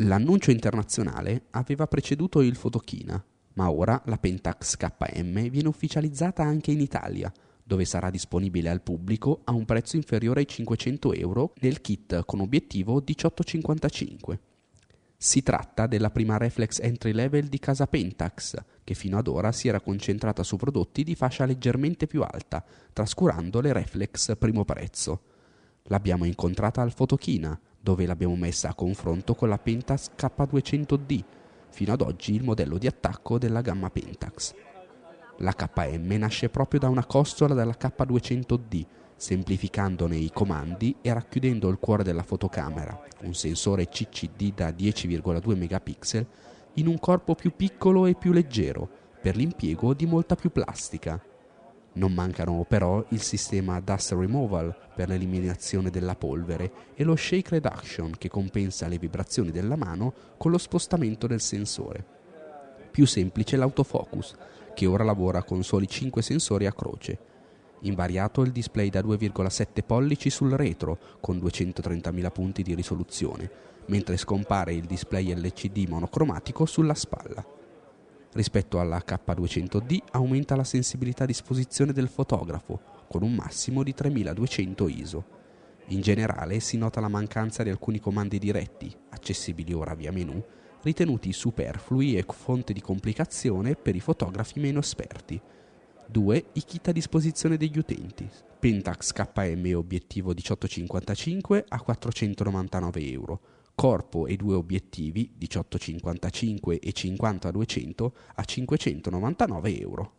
L'annuncio internazionale aveva preceduto il Photokina, ma ora la Pentax KM viene ufficializzata anche in Italia, dove sarà disponibile al pubblico a un prezzo inferiore ai 500 euro nel kit con obiettivo 1855. Si tratta della prima reflex entry level di casa Pentax, che fino ad ora si era concentrata su prodotti di fascia leggermente più alta, trascurando le reflex primo prezzo. L'abbiamo incontrata al Photokina, dove l'abbiamo messa a confronto con la Pentax K200D, fino ad oggi il modello di attacco della gamma Pentax. La KM nasce proprio da una costola della K200D, semplificandone i comandi e racchiudendo il cuore della fotocamera, un sensore CCD da 10,2 megapixel, in un corpo più piccolo e più leggero, per l'impiego di molta più plastica. Non mancano però il sistema Dust Removal per l'eliminazione della polvere e lo Shake Reduction che compensa le vibrazioni della mano con lo spostamento del sensore. Più semplice l'autofocus, che ora lavora con soli 5 sensori a croce. Invariato il display da 2,7 pollici sul retro con 230.000 punti di risoluzione, mentre scompare il display LCD monocromatico sulla spalla. Rispetto alla K200D aumenta la sensibilità a disposizione del fotografo, con un massimo di 3200 ISO. In generale si nota la mancanza di alcuni comandi diretti, accessibili ora via menu, ritenuti superflui e fonte di complicazione per i fotografi meno esperti. 2. I kit a disposizione degli utenti. Pentax KM obiettivo 1855 a 499 euro. Corpo e due obiettivi 18,55 e 50 a 200 a 599 euro.